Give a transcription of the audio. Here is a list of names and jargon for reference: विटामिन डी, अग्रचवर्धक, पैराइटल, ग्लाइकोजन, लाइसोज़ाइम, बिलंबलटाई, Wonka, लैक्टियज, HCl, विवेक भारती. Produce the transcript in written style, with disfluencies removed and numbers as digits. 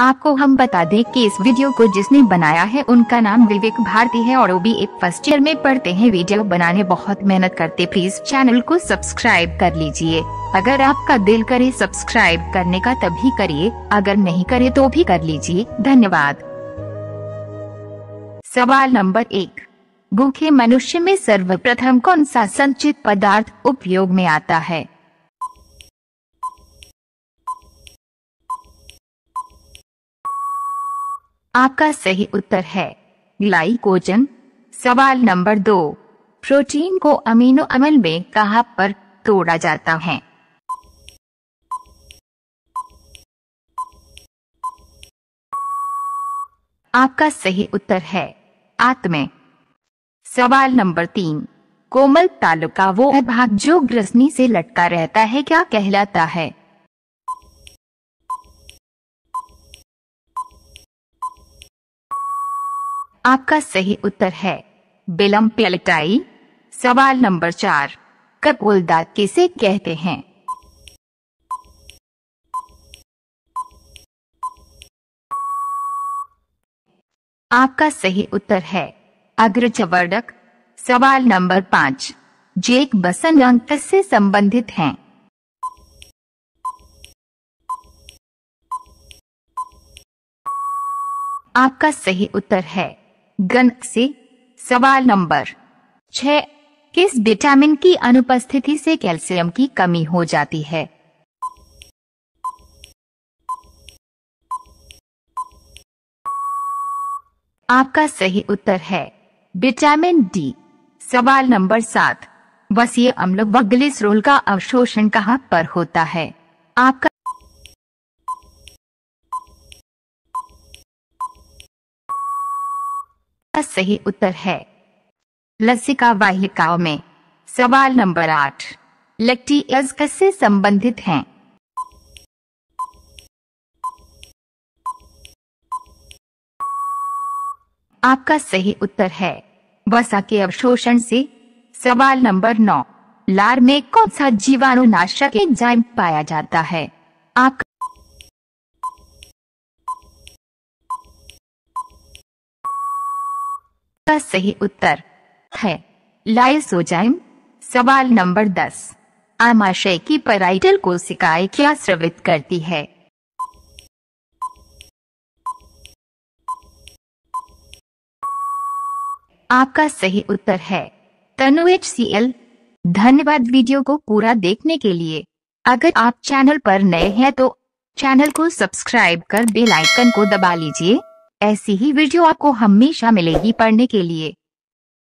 आपको हम बता दें कि इस वीडियो को जिसने बनाया है उनका नाम विवेक भारती है और वो भी एक फर्स्ट ईयर में पढ़ते हैं। वीडियो बनाने बहुत मेहनत करते। प्लीज चैनल को सब्सक्राइब कर लीजिए। अगर आपका दिल करे सब्सक्राइब करने का तभी करिए, अगर नहीं करे तो भी कर लीजिए। धन्यवाद। सवाल नंबर 1, भूखे मनुष्य में सर्वप्रथम कौन सा संचित पदार्थ उपयोग में आता है? आपका सही उत्तर है ग्लाइकोजन। सवाल नंबर 2, प्रोटीन को अमीनो अम्ल में कहाँ पर तोड़ा जाता है? आपका सही उत्तर है आंत में। सवाल नंबर 3, कोमल तालु का वो भाग जो ग्रसनी से लटका रहता है क्या कहलाता है? आपका सही उत्तर है बिलंबलटाई। सवाल नंबर 4, कपोलदात किसे कहते हैं? आपका सही उत्तर है अग्रचवर्धक। सवाल नंबर 5, जेक बसन अंग किससे संबंधित हैं? आपका सही उत्तर है गंध से। सवाल नंबर 6, किस विटामिन की अनुपस्थिति से कैल्शियम की कमी हो जाती है? आपका सही उत्तर है विटामिन डी। सवाल नंबर 7, वसीय अम्ल व ग्लिसरॉल का अवशोषण कहाँ पर होता है? आपका सही उत्तर है लसिका वाहिकाओं में। सवाल नंबर 8, लैक्टियज किससे संबंधित हैं? आपका सही उत्तर है वसा के अवशोषण से। सवाल नंबर 9, लार में कौन सा जीवाणुनाशक एंजाइम पाया जाता है? आपका सही उत्तर है लाइसोज़ाइम। सवाल नंबर 10, आमाशय की पैराइटल कोशिकाएं क्या स्रावित करती है? आपका सही उत्तर है तनु HCl। धन्यवाद वीडियो को पूरा देखने के लिए। अगर आप चैनल पर नए हैं तो चैनल को सब्सक्राइब कर बेल आइकन को दबा लीजिए। ऐसी ही वीडियो आपको हमेशा मिलेगी पढ़ने के लिए।